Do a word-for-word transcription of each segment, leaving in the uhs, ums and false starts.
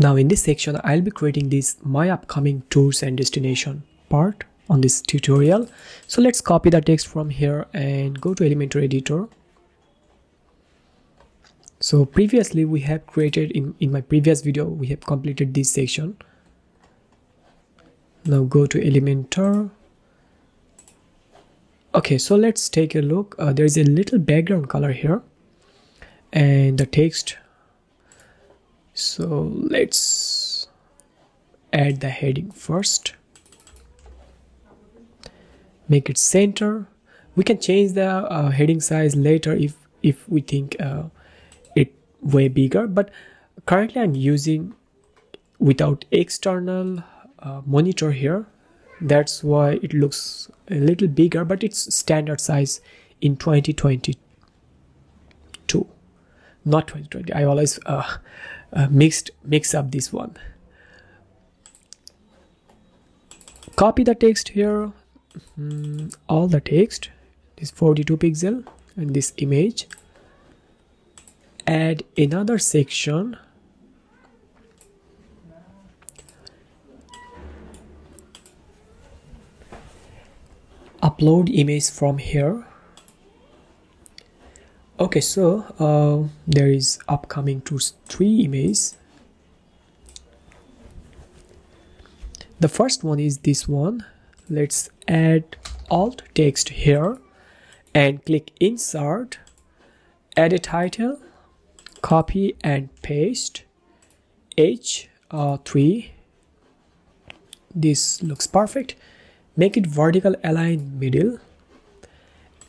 Now in this section, I'll be creating this my upcoming tours and destination part on this tutorial. So let's copy the text from here and go to Elementor editor. So previously we have created in, in my previous video, we have completed this section. Now go to Elementor. Okay, so let's take a look. Uh, there is a little background color here and the text. So let's add the heading first. Make it center. We can change the uh, heading size later if, if we think uh, it way bigger, but currently I'm using without external uh, monitor here. That's why it looks a little bigger, but it's standard size in twenty twenty-two, not twenty twenty. I always uh, uh, mixed mix up this one. Copy the text here, mm, all the text, this forty-two pixel and this image. Add another section. Upload image from here. Okay, so uh, there is upcoming tours three images. The first one is this one. Let's add alt text here and click insert, add a title, copy and paste H three. This looks perfect. Make it vertical align middle.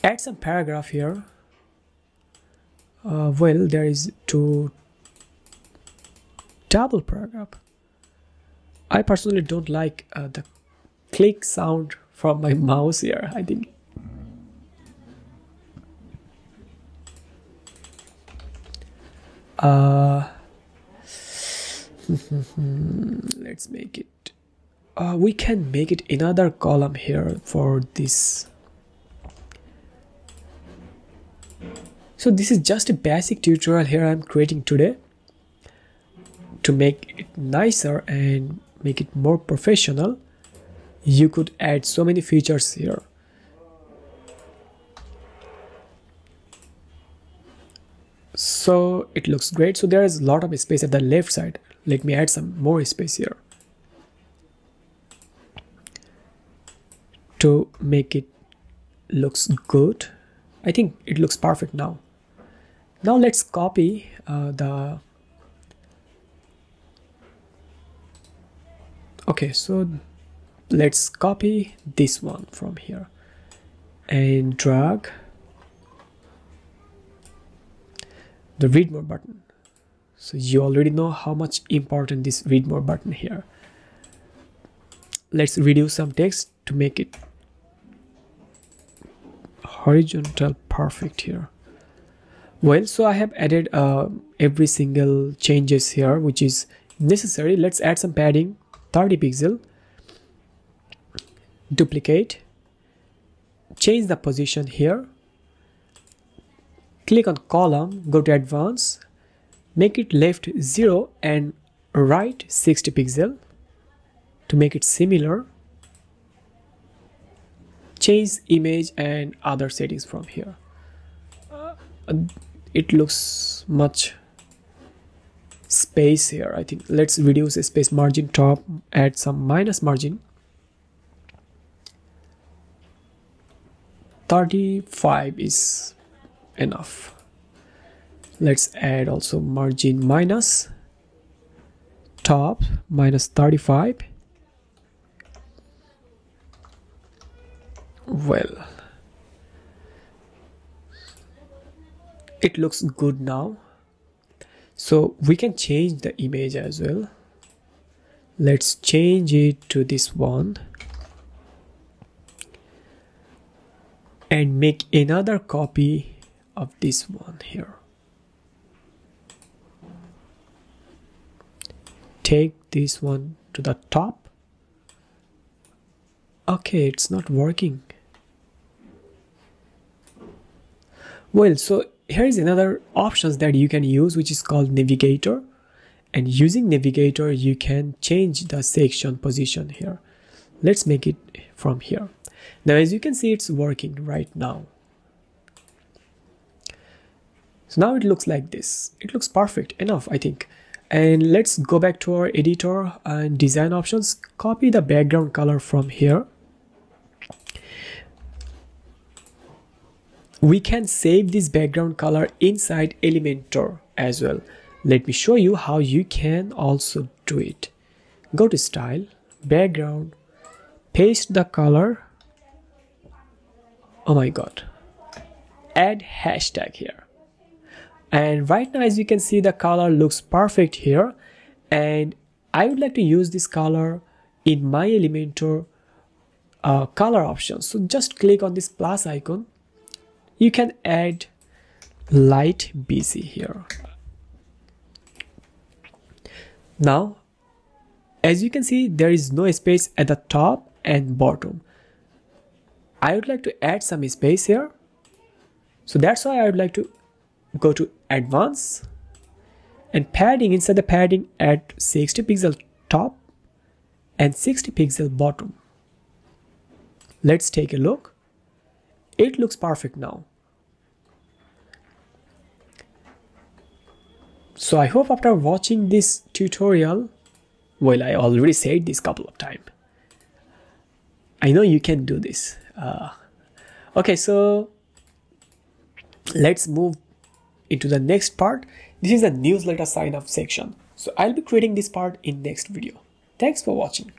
Add some paragraph here. Uh, well, there is two double paragraph. I personally don't like uh, the click sound from my mouse here, I think. Uh, let's make it. Uh, we can make it another column here for this. So this is just a basic tutorial here I'm creating today to make it nicer and make it more professional. You could add so many features here. So it looks great. So there is a lot of space at the left side. Let me add some more space here to make it looks good. I think it looks perfect now. Now let's copy uh, the. Okay, so let's copy this one from here and drag the read more button. So you already know how much important this read more button here. Let's reduce some text to make it horizontal perfect here. Well, so I have added uh, every single changes here which is necessary. Let's add some padding, thirty pixel, duplicate, change the position here, click on column, go to advance, make it left zero and right sixty pixel to make it similar. Change image and other settings from here. Uh, it looks much space here, I think. Let's reduce the space margin top, add some minus margin. thirty-five is enough. Let's add also margin minus top, minus thirty-five. Well, it looks good now. So we can change the image as well. Let's change it to this one and make another copy of this one here. Take this one to the top. Okay, it's not working. Well, so here is another options that you can use, which is called Navigator, And using Navigator, you can change the section position here. Let's make it from here. Now, as you can see, it's working right now. So now it looks like this. It looks perfect enough, I think. And let's go back to our editor and design options. Copy the background color from here. We can save this background color inside Elementor as well. Let me show you how you can also do it. Go to Style, Background, paste the color. Oh my god. Add hashtag here. And right now, as you can see, the color looks perfect here. And I would like to use this color in my Elementor uh, color option. So just click on this plus icon. You can add light B C here. Now, as you can see, there is no space at the top and bottom. I would like to add some space here. So that's why I would like to go to Advanced and padding. Inside the padding, add sixty pixel top and sixty pixel bottom. Let's take a look. It looks perfect now. So I hope after watching this tutorial, well, I already said this couple of times, I know you can do this. Uh, okay, so let's move into the next part. This is the newsletter sign up section. So I'll be creating this part in next video. Thanks for watching.